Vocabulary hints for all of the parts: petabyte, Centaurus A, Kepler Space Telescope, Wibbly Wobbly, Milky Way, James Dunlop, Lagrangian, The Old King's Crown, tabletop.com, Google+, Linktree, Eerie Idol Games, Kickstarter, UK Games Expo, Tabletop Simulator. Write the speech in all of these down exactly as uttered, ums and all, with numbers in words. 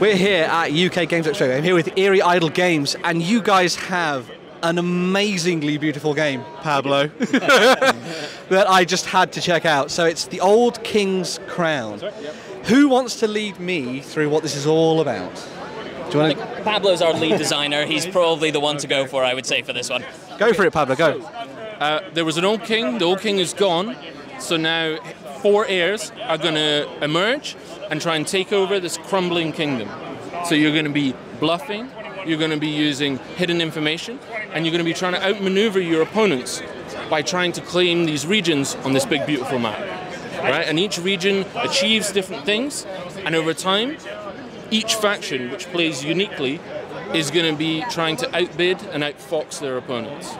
We're here at U K Games Expo. I'm here with Eerie Idol Games, and you guys have an amazingly beautiful game, Pablo, that I just had to check out. So it's The Old King's Crown. Right, yep. Who wants to lead me through what this is all about? Do you want to... Pablo's our lead designer. He's probably the one to go for, I would say, for this one. Go for it, Pablo, go. Uh, there was an old king. The old king is gone. So now four heirs are going to emerge and try and take over this crumbling kingdom. So you're going to be bluffing, you're going to be using hidden information, and you're going to be trying to outmaneuver your opponents by trying to claim these regions on this big, beautiful map. Right? And each region achieves different things, and over time, each faction, which plays uniquely, is going to be trying to outbid and outfox their opponents.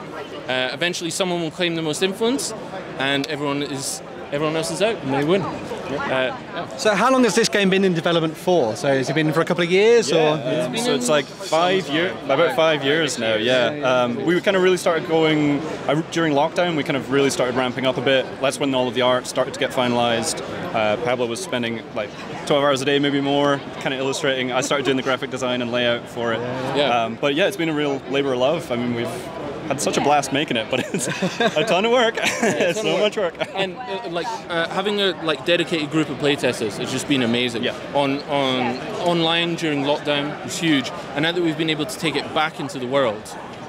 Uh, eventually, someone will claim the most influence, and everyone is everyone else is out, and they win. Uh, yeah. So how long has this game been in development for? So has it been for a couple of years? Yeah, or? Um, it's so it's like five years, about five years now, yeah. Um, we kind of really started going, uh, during lockdown, we kind of really started ramping up a bit. That's when all of the art started to get finalized. Uh, Pablo was spending like twelve hours a day, maybe more, kind of illustrating. I started doing the graphic design and layout for it. Yeah. Um, but yeah, it's been a real labor of love. I mean, we've had such a blast making it, but it's a ton of work. Yeah, it's so much work. And uh, like uh, having a like dedicated group of playtesters has just been amazing. Yeah. On on online during lockdown was huge, and now that we've been able to take it back into the world,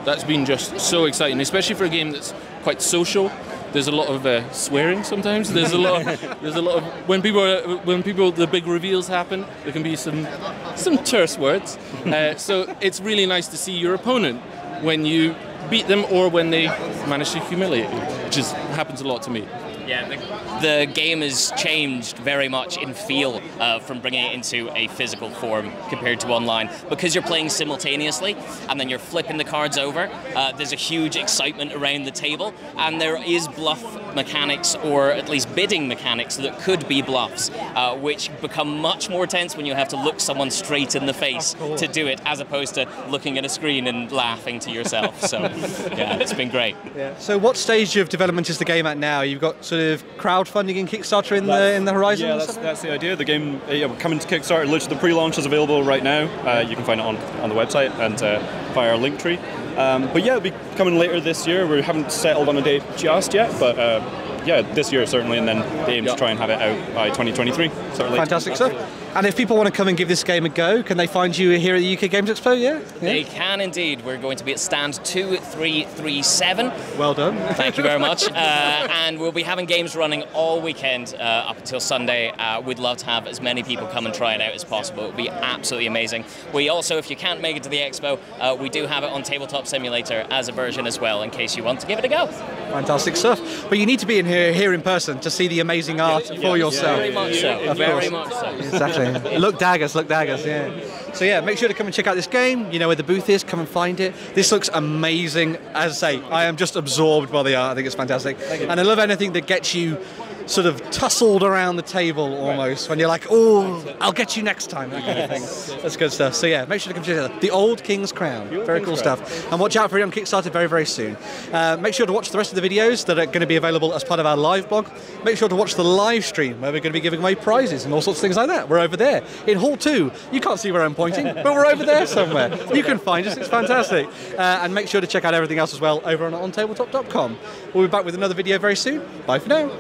that's been just so exciting, especially for a game that's quite social. There's a lot of uh, swearing sometimes. There's a lot. Of, there's a lot of when people are, when people the big reveals happen. There can be some some terse words. Uh, so it's really nice to see your opponent when you beat them or when they manage to humiliate you, which is, happens a lot to me. Yeah, the, the game has changed very much in feel uh, from bringing it into a physical form compared to online. Because you're playing simultaneously and then you're flipping the cards over, uh, there's a huge excitement around the table, and there is bluff mechanics, or at least bidding mechanics that could be bluffs, uh, which become much more tense when you have to look someone straight in the face to do it, as opposed to looking at a screen and laughing to yourself. So yeah, it's been great. Yeah. So what stage of development is the game at now? You've got sort of crowdfunding and Kickstarter in that's, the in the horizon? Yeah, that's, that's the idea. The game, yeah, we're coming to Kickstarter. Literally, the pre-launch is available right now. Uh, you can find it on, on the website and uh, via our Linktree. Um, but yeah, it'll be coming later this year. We haven't settled on a date just yet, but uh, yeah, this year certainly, and then the aim is to try and have it out by twenty twenty-three. Certainly. Fantastic stuff. And if people want to come and give this game a go, can they find you here at the U K Games Expo, yeah? yeah? They can indeed. We're going to be at stand two three three seven. Well done. Thank you very much. Uh, and we'll be having games running all weekend uh, up until Sunday. Uh, we'd love to have as many people come and try it out as possible. It would be absolutely amazing. We also, if you can't make it to the Expo, uh, we do have it on Tabletop Simulator as a version as well, in case you want to give it a go. Fantastic stuff. But you need to be in here, here in person to see the amazing art yeah, for yeah, yourself. Very much so. Of very course. much so. Exactly. Look daggers, look daggers, yeah. So yeah, make sure to come and check out this game. You know where the booth is, come and find it. This looks amazing. As I say, I am just absorbed by the art. I think it's fantastic. And I love anything that gets you sort of tussled around the table almost, when you're like, oh, I'll get you next time, that kind of thing. That's good stuff. So yeah, make sure to come check it out. The Old King's Crown. Very cool stuff. And watch out for it on Kickstarter very, very soon. Uh, make sure to watch the rest of the videos that are going to be available as part of our live blog. Make sure to watch the live stream where we're going to be giving away prizes and all sorts of things like that. We're over there in hall two. You can't see where I'm pointing, but we're over there somewhere. You can find us. It's fantastic. Uh, and make sure to check out everything else as well over on, on tabletop dot com. We'll be back with another video very soon. Bye for now.